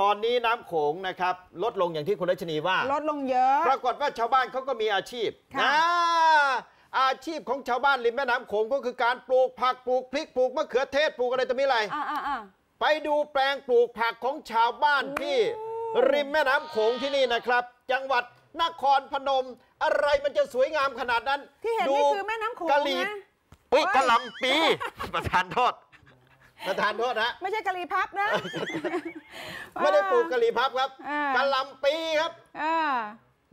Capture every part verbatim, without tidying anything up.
ตอนนี้น้ำโขงนะครับลดลงอย่างที่คุณรัชนีว่าลดลงเยอะปรากฏว่าชาวบ้านเขาก็มีอาชีพนะอาชีพของชาวบ้านริมแม่น้ำโขงก็คือการปลูกผักปลูกพริกปลูกมะเขือเทศปลูกอะไรตัวนี้อะไรไปดูแปลงปลูกผักของชาวบ้านที่ริมแม่น้ำโขงที่นี่นะครับจังหวัดนครพนมอะไรมันจะสวยงามขนาดนั้นที่เห็นนี่คือแม่น้ำโขงนะโอ้กะหล่ำปีประทานโทษประทานโทษฮะไม่ใช่กะหรี่พับนะไม่ได้ปลูกกะหรี่พับครับกะหล่ำปีครับ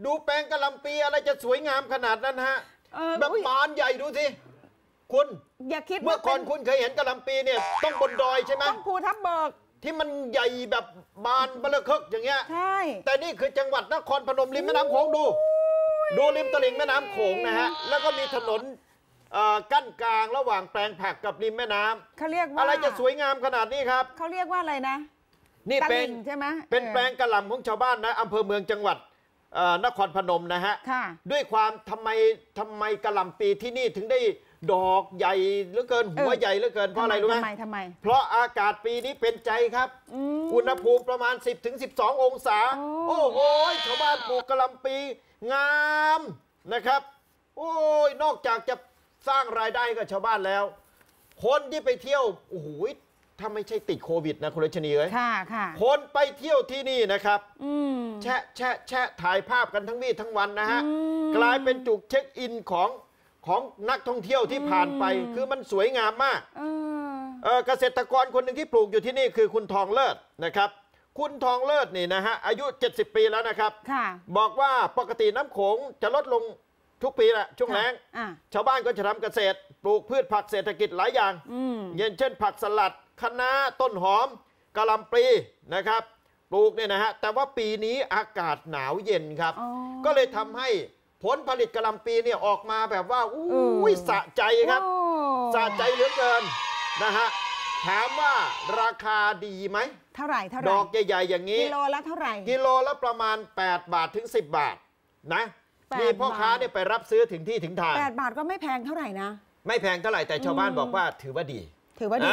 ดูแปลงกะหล่ำปีอะไรจะสวยงามขนาดนั้นฮะแบบบานใหญ่ดูสิคุณอย่าคิดเมื่อก่อนคุณเคยเห็นกะหล่ำปีเนี่ยต้องบนดอยใช่ไหมต้องภูทับเบิกที่มันใหญ่แบบบานเบลอเคิกอย่างเงี้ยใช่แต่นี่คือจังหวัดนครพนมริมแม่น้ำโขงดูดูริมตลิ่งแม่น้ำโขงนะฮะแล้วก็มีถนนกั้นกลางระหว่างแปลงผักกับริมแม่น้ำเขาเรียกว่าอะไรจะสวยงามขนาดนี้ครับเขาเรียกว่าอะไรนะนี่เป็นใช่ไหมเป็นแปลงกะหล่ำของชาวบ้านนะอำเภอเมืองจังหวัดนครพนมนะฮะด้วยความทำไมทำไมกะหล่ำปีที่นี่ถึงได้ดอกใหญ่เหลือเกินหัวใหญ่เหลือเกินเพราะอะไรรู้ไหมทำไมเพราะอากาศปีนี้เป็นใจครับอุณหภูมิประมาณ สิบถึงสิบสอง องศาโอ้โหชาวบ้านปลูกกะหล่ำปีงามนะครับโอ้ยนอกจากจะสร้างรายได้กับชาวบ้านแล้วคนที่ไปเที่ยวโอ้โหถ้าไม่ใช่ติดโควิดนะคุณรัชนีเอ้ยค่ะค่ะคนไปเที่ยวที่นี่นะครับแชะแชะแชะถ่ายภาพกันทั้งวี่ทั้งวันนะฮะกลายเป็นจุดเช็คอินของของนักท่องเที่ยวที่ผ่านไปคือมันสวยงามมากเกษตรกรคนหนึ่งที่ปลูกอยู่ที่นี่คือคุณทองเลิศนะครับคุณทองเลิศนี่นะฮะอายุเจ็ดสิบปีแล้วนะครับบอกว่าปกติน้ำโขงจะลดลงทุกปีแหละช่วงแล้งชาวบ้านก็จะทำเกษตรปลูกพืชผักเศรษฐกิจหลายอย่างอย่างเช่นผักสลัดคะน้าต้นหอมกะหล่ำปลีนะครับปลูกเนี่ยนะฮะแต่ว่าปีนี้อากาศหนาวเย็นครับก็เลยทำให้ผลผลิตกะหล่ำปีเนี่ยออกมาแบบว่าอุ้ยสะใจครับสะใจเหลือเกินนะฮะถามว่าราคาดีไหมเท่าไหร่เท่าไหร่ดอกใหญ่ๆอย่างนี้กิโลละเท่าไหร่กิโลละประมาณแปดบาทถึงสิบบาทนะมีพ่อค้าเนี่ยไปรับซื้อถึงที่ถึงทางแปดบาทก็ไม่แพงเท่าไหร่นะไม่แพงเท่าไหร่แต่ชาวบ้านบอกว่าถือว่าดีถือว่าดี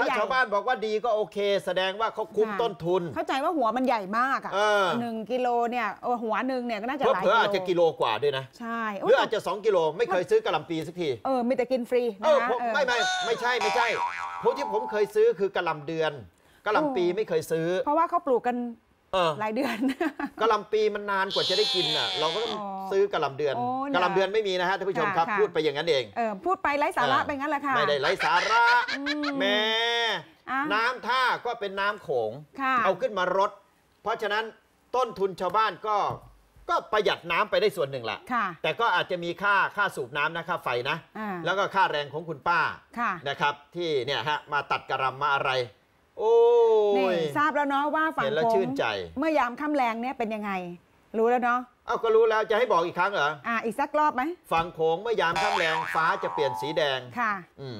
ถ้าชาวบ้านบอกว่าดีก็โอเคแสดงว่าเขาคุ้มต้นทุนเข้าใจว่าหัวมันใหญ่มากอ่ะหนึ่งกิโลเนี่ยหัวหนึ่งเนี่ยก็น่าจะหลายกิโลเพื่ออาจจะกิโลกว่าด้วยนะใช่หรืออาจจะสองกิโลไม่เคยซื้อกะหล่ำปีสักทีเออมีแต่กินฟรีนะไม่ไม่ไม่ใช่ไม่ใช่พวกที่ผมเคยซื้อคือกะหล่ำเดือนกะหล่ำปีไม่เคยซื้อเพราะว่าเขาปลูกกันหลายเดือนกะหล่ำปีมันนานกว่าจะได้กินอ่ะเราก็ต้องซื้อกะหล่ำเดือนกะหล่ำเดือนไม่มีนะฮะท่านผู้ชมครับพูดไปอย่างนั้นเองเออพูดไปไร้สาระไปงั้นแหละค่ะไม่ได้ไร้สาระแม่น้ำท่าก็เป็นน้ำโขงเอาขึ้นมารดเพราะฉะนั้นต้นทุนชาวบ้านก็ก็ประหยัดน้ำไปได้ส่วนหนึ่งแหละแต่ก็อาจจะมีค่าค่าสูบน้ำนะค่าไฟนะแล้วก็ค่าแรงของคุณป้านะครับที่เนี่ยฮะมาตัดกะหล่ำมาอะไรโอ้ยทราบแล้วเนาะว่าฝั่งโขงเมื่อยามค่ำแรงเนี่ยเป็นยังไงรู้แล้วเนาะอ้าวก็รู้แล้วจะให้บอกอีกครั้งเหรออ่าอีกสักรอบไหมฝั่งโขงเมื่อยามค่ำแรงฟ้าจะเปลี่ยนสีแดงค่ะอืม